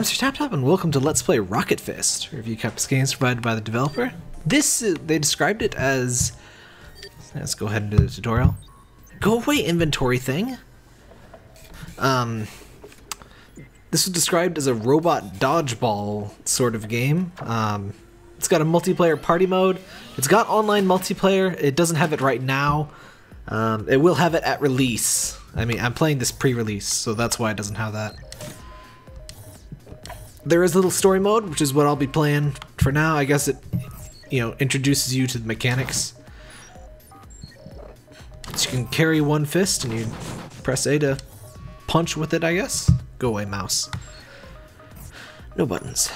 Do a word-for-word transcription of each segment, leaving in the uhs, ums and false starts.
I'm SirTapTap and welcome to Let's Play Rocket Fist, review Capsule games provided by the developer. This, they described it as, let's go ahead and do the tutorial. Go away inventory thing. Um, this was described as a robot dodgeball sort of game. Um, it's got a multiplayer party mode. It's got online multiplayer. It doesn't have it right now. Um, it will have it at release. I mean, I'm playing this pre-release, so that's why it doesn't have that. There is a little story mode, which is what I'll be playing for now. I guess it, you know, introduces you to the mechanics. So you can carry one fist and you press A to punch with it, I guess. Go away, mouse. No buttons.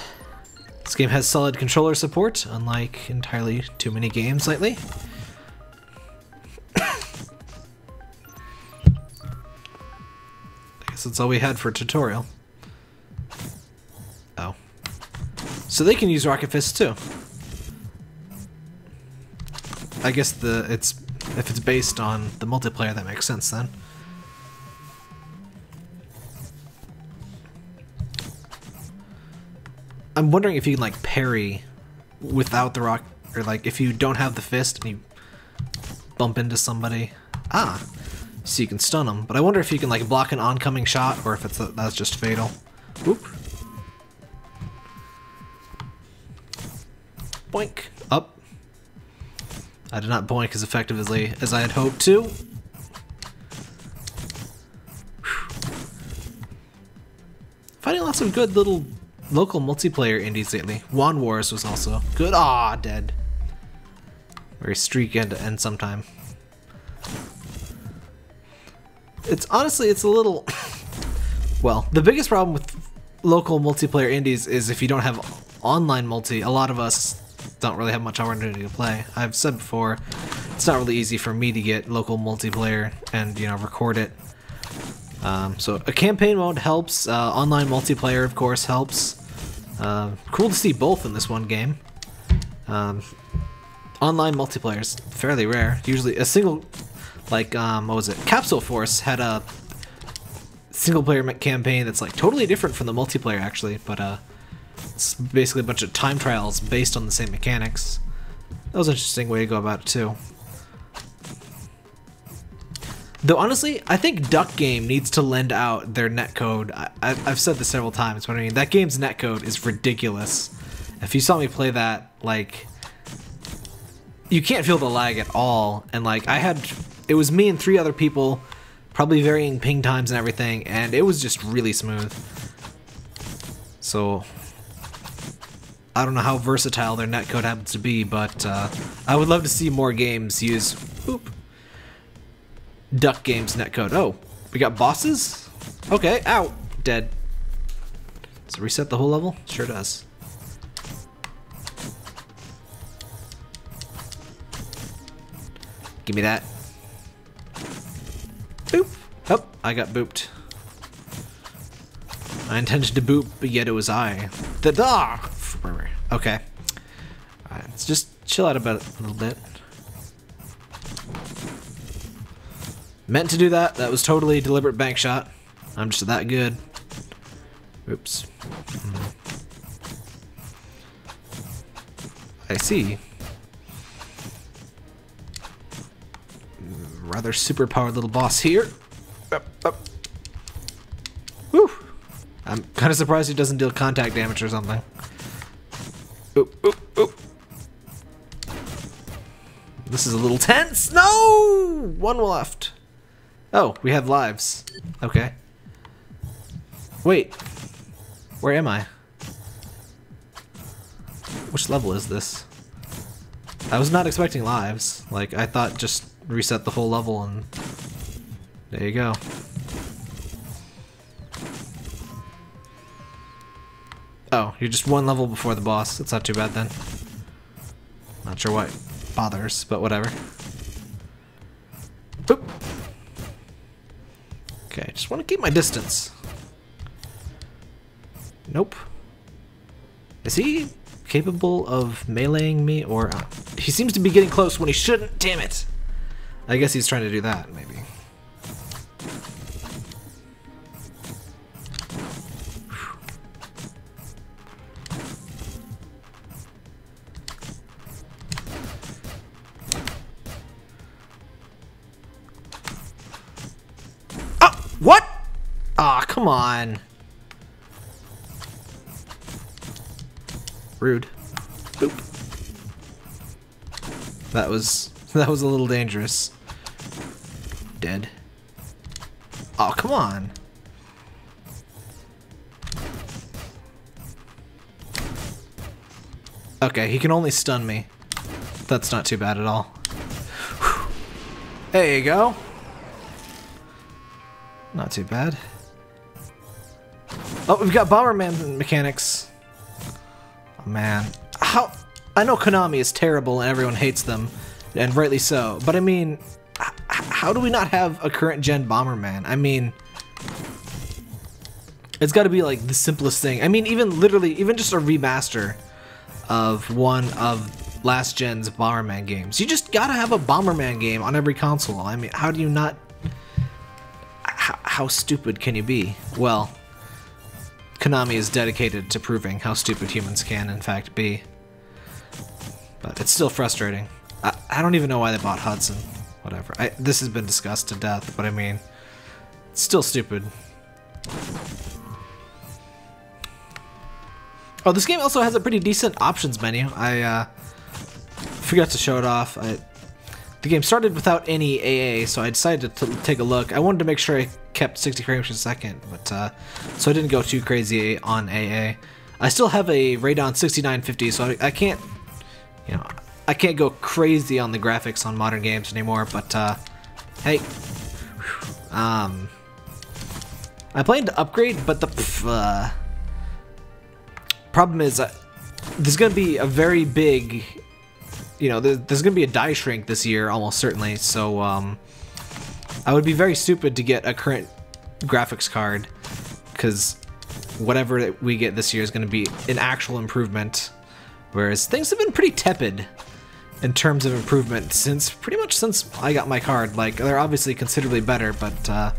This game has solid controller support, unlike entirely too many games lately. I guess that's all we had for a tutorial. Oh. So they can use Rocket Fist too. I guess the it's if it's based on the multiplayer, that makes sense then. I'm wondering if you can like parry without the rock, or like if you don't have the fist and you bump into somebody. Ah, so you can stun them. But I wonder if you can like block an oncoming shot, or if it's that's just fatal. Whoop. Boink. Up. I did not boink as effectively as I had hoped to. Whew. Finding lots of good little local multiplayer indies lately. Wand Wars was also good. Ah, dead. Very streaky end to end sometime. It's honestly, it's a little... Well, the biggest problem with local multiplayer indies is if you don't have online multi, a lot of us don't really have much opportunity to play. I've said before, it's not really easy for me to get local multiplayer and, you know, record it. Um, so a campaign mode helps, uh, online multiplayer of course helps. Uh, cool to see both in this one game. Um, online multiplayer is fairly rare. Usually a single, like, um, what was it? Capsule Force had a single player campaign that's like totally different from the multiplayer actually, but uh, it's basically a bunch of time trials based on the same mechanics. That was an interesting way to go about it, too. Though, honestly, I think Duck Game needs to lend out their netcode. I, I've said this several times, but I mean, that game's netcode is ridiculous. If you saw me play that, like, you can't feel the lag at all. And, like, I had... It was me and three other people, probably varying ping times and everything, and it was just really smooth. So... I don't know how versatile their netcode happens to be, but uh, I would love to see more games use whoop, Duck Game's netcode. Oh, we got bosses? Okay, ow, dead. Does it reset the whole level? Sure does. Give me that. Boop. Oh, I got booped. I intended to boop, but yet it was I. Ta-da! Okay. Alright, let's just chill out about it a little bit. Meant to do that. That was totally a deliberate bank shot. I'm just that good. Oops. I see. Rather superpowered little boss here. Up, up. Whew. I'm kind of surprised he doesn't deal contact damage or something. Oop, oop, oop. This is a little tense. No! One left. Oh, we have lives. Okay. Wait. Where am I? Which level is this? I was not expecting lives. Like, I thought just reset the whole level and... There you go. Oh, you're just one level before the boss. That's not too bad then. Not sure why it bothers, but whatever. Boop. Okay, just want to keep my distance. Nope. Is he capable of meleeing me or... Uh, he seems to be getting close when he shouldn't. Damn it. I guess he's trying to do that, maybe. Come on. Rude. Boop. That was that was a little dangerous. Dead. Oh, come on. Okay, he can only stun me. That's not too bad at all. Whew. There you go. Not too bad. Oh, we've got Bomberman mechanics. Oh, man. How? I know Konami is terrible and everyone hates them, and rightly so, but I mean, how do we not have a current gen Bomberman? I mean, it's gotta be like the simplest thing. I mean, even literally, even just a remaster of one of last gen's Bomberman games. You just gotta have a Bomberman game on every console. I mean, how do you not... How, how stupid can you be? Well, Konami is dedicated to proving how stupid humans can, in fact, be. But it's still frustrating. I, I don't even know why they bought Hudson. Whatever. I, this has been discussed to death, but I mean, it's still stupid. Oh, this game also has a pretty decent options menu. I uh, forgot to show it off. I, the game started without any A A, so I decided to take a look. I wanted to make sure I kept sixty frames per second, but uh, so I didn't go too crazy on A A. I still have a Radeon sixty-nine fifty, so I, I can't, you know, I can't go crazy on the graphics on modern games anymore. But uh, hey, whew, um, I plan to upgrade, but the. Pff, uh, problem is, uh, there's going to be a very big, you know, there's, there's going to be a die shrink this year, almost certainly, so um, I would be very stupid to get a current graphics card, because whatever we get this year is going to be an actual improvement, whereas things have been pretty tepid in terms of improvement since, pretty much since I got my card. Like, they're obviously considerably better, but uh,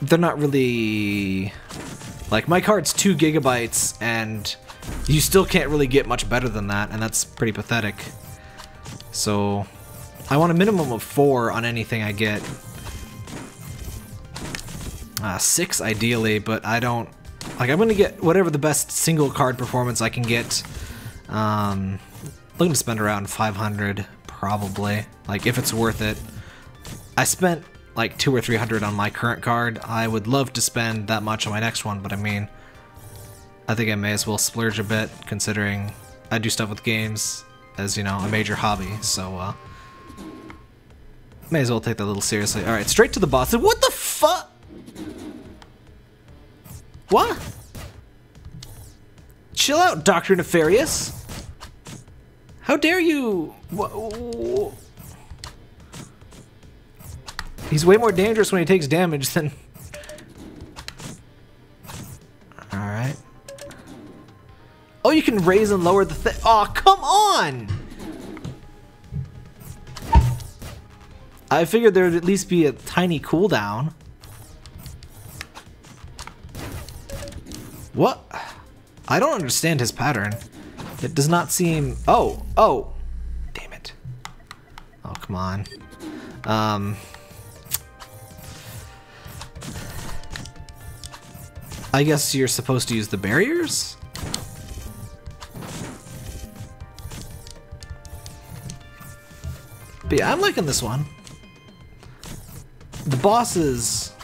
they're not really... Like, my card's two gigabytes, and you still can't really get much better than that, and that's pretty pathetic. So, I want a minimum of four on anything I get. Uh, six, ideally, but I don't... Like, I'm gonna get whatever the best single card performance I can get. Um, looking to spend around five hundred, probably. Like, if it's worth it. I spent... like two or three hundred on my current card. I would love to spend that much on my next one, but I mean, I think I may as well splurge a bit, considering I do stuff with games as, you know, a major hobby, so uh, may as well take that a little seriously. Alright, straight to the boss. What the fuck? What? Chill out, Doctor Nefarious. How dare you? Whoa. He's way more dangerous when he takes damage than... Alright. Oh, you can raise and lower the thing. Aw, oh, come on! I figured there would at least be a tiny cooldown. What? I don't understand his pattern. It does not seem... Oh, oh. Damn it. Oh, come on. Um... I guess you're supposed to use the barriers? But yeah, I'm liking this one. The bosses...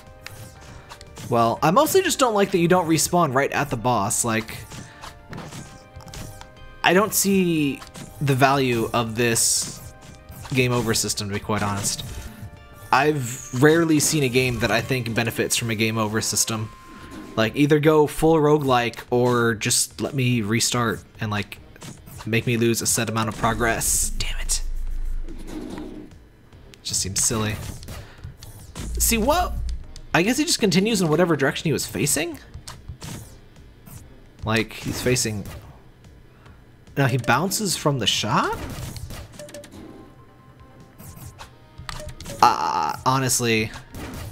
Well, I mostly just don't like that you don't respawn right at the boss. Like, I don't see the value of this game over system, to be quite honest. I've rarely seen a game that I think benefits from a game over system. Like, either go full roguelike or just let me restart and, like, make me lose a set amount of progress. Damn it. Just seems silly. See, what? I guess he just continues in whatever direction he was facing? Like, he's facing... Now, he bounces from the shot? Uh, honestly,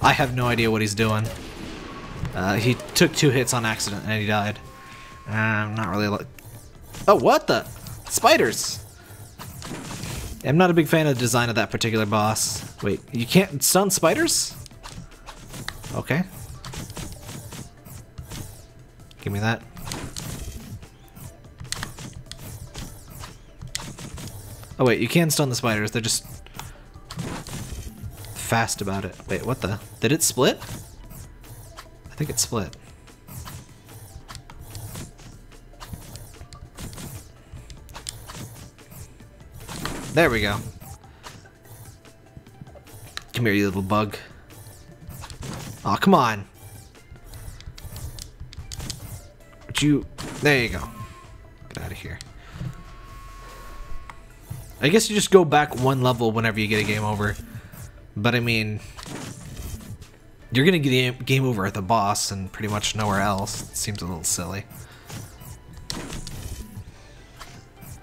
I have no idea what he's doing. Uh, he took two hits on accident and he died. I'm uh, not really like... Oh, what the? Spiders! I'm not a big fan of the design of that particular boss. Wait, you can't stun spiders? Okay. Give me that. Oh wait, you can stun the spiders, they're just fast about it. Wait, what the? Did it split? I think it split. There we go. Come here, you little bug. Aw, come on. Would you... There you go. Get out of here. I guess you just go back one level whenever you get a game over. But I mean... You're gonna get a game over at the boss and pretty much nowhere else. It seems a little silly.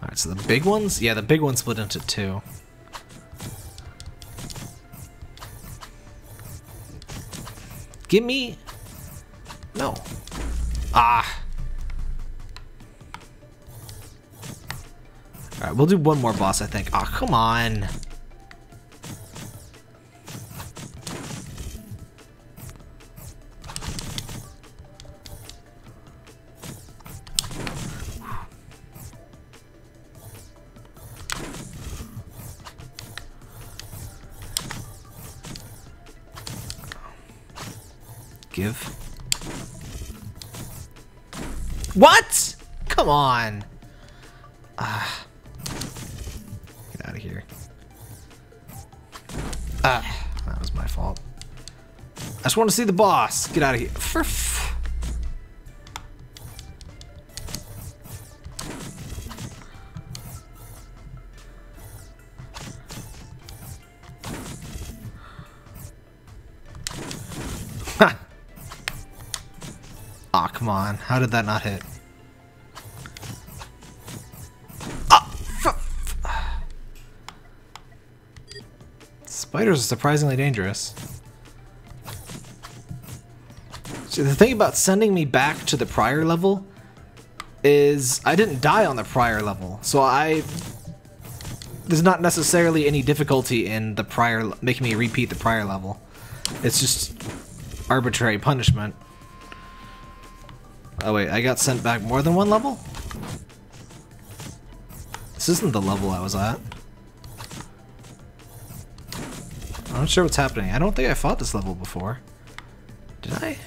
Alright, so the big ones? Yeah, the big ones split into two. Give me... No. Ah. Alright, we'll do one more boss, I think. Ah, come on. Give. What? Come on. Ah. Get out of here. Ah, that was my fault. I just want to see the boss. Get out of here. For f Aw, oh, come on. How did that not hit? Oh, spiders are surprisingly dangerous. See, the thing about sending me back to the prior level is I didn't die on the prior level, so I... There's not necessarily any difficulty in the prior... making me repeat the prior level. It's just arbitrary punishment. Oh wait, I got sent back more than one level? This isn't the level I was at. I'm not sure what's happening. I don't think I fought this level before. Did I?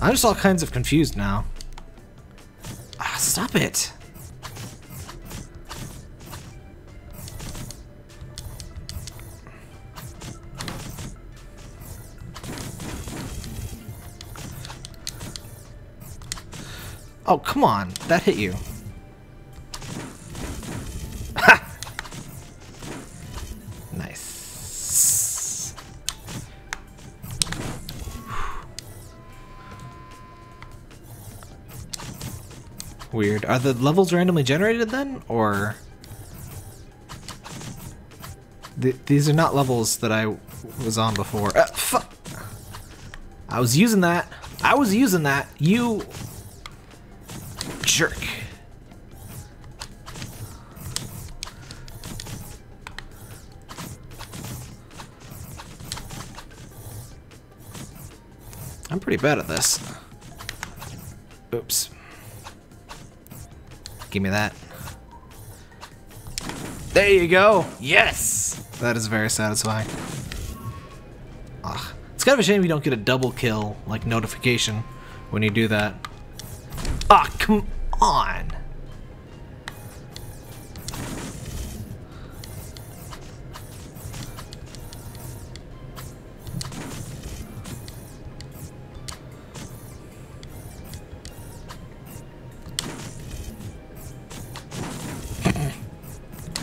I'm just all kinds of confused now. Ah, stop it! Oh, come on. That hit you. Ha! Nice. Weird. Are the levels randomly generated then? Or... Th these are not levels that I was on before. Uh, fuck! I was using that. I was using that. You... Jerk. I'm pretty bad at this. Oops. Give me that. There you go. Yes! That is very satisfying. Ugh. It's kind of a shame you don't get a double kill, like, notification when you do that. Ah, come on.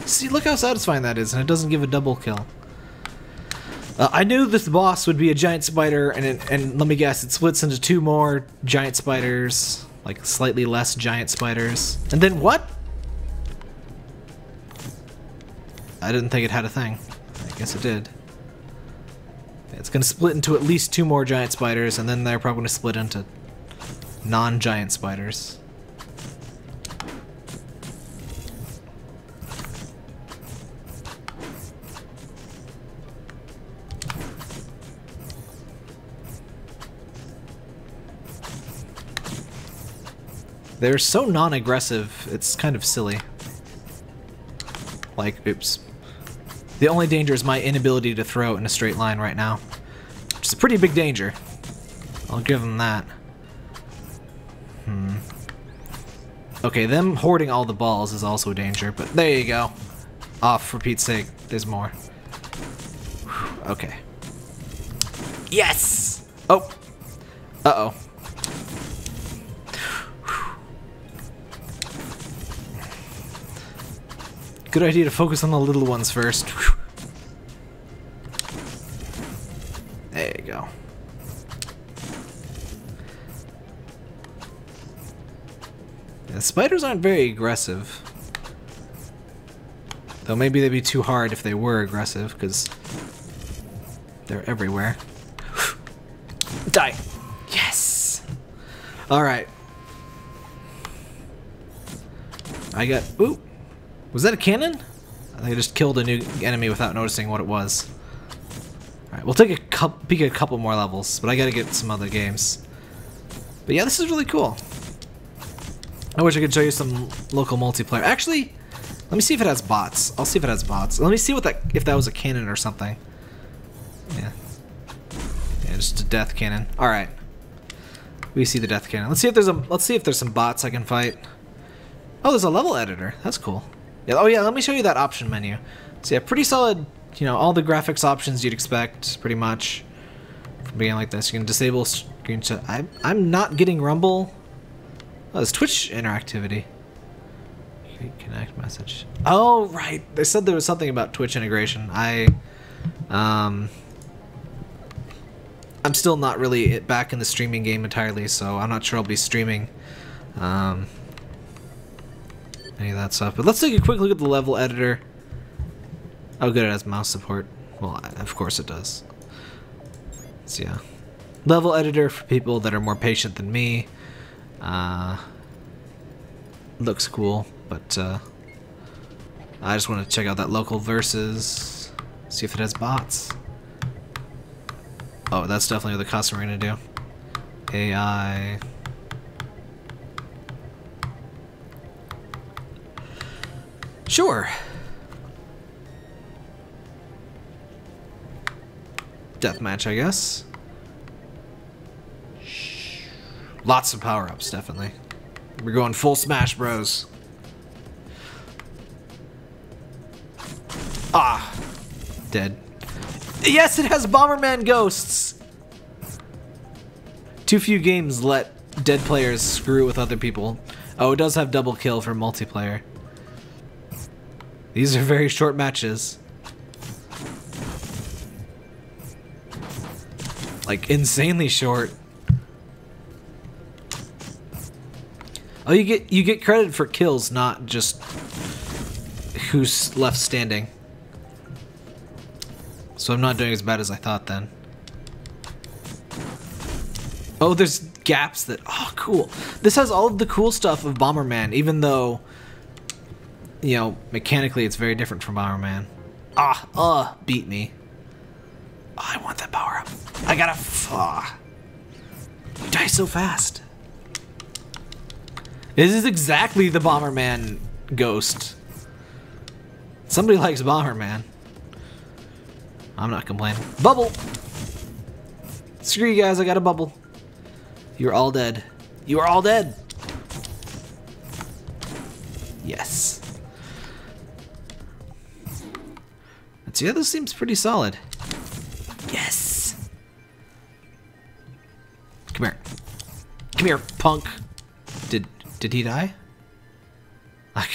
See, look how satisfying that is, and it doesn't give a double kill. Uh, I knew this boss would be a giant spider, and it, and let me guess, it splits into two more giant spiders. Like, slightly less giant spiders. And then what? I didn't think it had a thing. I guess it did. It's gonna split into at least two more giant spiders, and then they're probably gonna split into non-giant spiders. They're so non-aggressive, it's kind of silly. Like, oops. The only danger is my inability to throw in a straight line right now. Which is a pretty big danger. I'll give them that. Hmm. Okay, them hoarding all the balls is also a danger, but there you go. Off, for Pete's sake. There's more. Whew, okay. Yes! Oh. Uh-oh. Good idea to focus on the little ones first. There you go. The spiders aren't very aggressive. Though maybe they'd be too hard if they were aggressive, because they're everywhere. Die! Yes! Alright. I got... Ooh! Was that a cannon? I think I just killed a new enemy without noticing what it was. Alright, we'll take a couple, peek a couple more levels, but I gotta get some other games. But yeah, this is really cool. I wish I could show you some local multiplayer. Actually, let me see if it has bots. I'll see if it has bots. Let me see what that, if that was a cannon or something. Yeah. Yeah, just a death cannon. Alright. We see the death cannon. Let's see if there's a, let's see if there's some bots I can fight. Oh, there's a level editor. That's cool. Oh yeah, let me show you that option menu. So yeah, pretty solid, you know, all the graphics options you'd expect, pretty much, from being like this. You can disable screenshot. I, I'm not getting Rumble. Oh, there's Twitch interactivity. Connect message. Oh, right. They said there was something about Twitch integration. I, um, I'm still not really back in the streaming game entirely, so I'm not sure I'll be streaming, um, any of that stuff. But let's take a quick look at the level editor. Oh, good, it has mouse support. Well, of course it does. So yeah, level editor for people that are more patient than me. Uh, looks cool, but uh, I just want to check out that local versus. See if it has bots. Oh, that's definitely what the costume we're gonna do. A I. Sure. Deathmatch, I guess. Shh. Lots of power-ups, definitely. We're going full Smash Bros. Ah. Dead. Yes, it has Bomberman ghosts! Too few games let dead players screw with other people. Oh, it does have double kill for multiplayer. These are very short matches. Like, insanely short. Oh, you get you get credit for kills, not just who's left standing. So I'm not doing as bad as I thought then. Oh, there's gaps that... Oh, cool. This has all of the cool stuff of Bomberman, even though... You know, mechanically it's very different from Bomberman. Ah, uh, beat me. Oh, I want that power up. I gotta f ah. You die so fast. This is exactly the Bomberman ghost. Somebody likes Bomberman. I'm not complaining. Bubble! Screw you guys, I got a bubble. You're all dead. You are all dead! Yes. So yeah, this seems pretty solid. Yes! Come here. Come here, punk! Did did he die? I,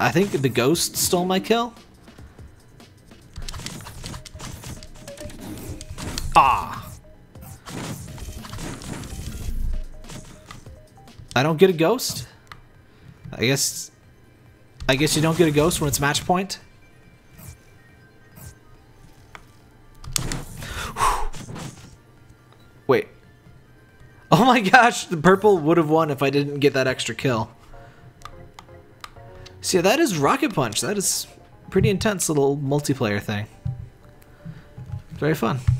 I think the ghost stole my kill? Ah! I don't get a ghost? I guess... I guess you don't get a ghost when it's match point? Wait. Oh my gosh, the purple would have won if I didn't get that extra kill. See, that is Rocket Punch. That is a pretty intense little multiplayer thing. Very fun.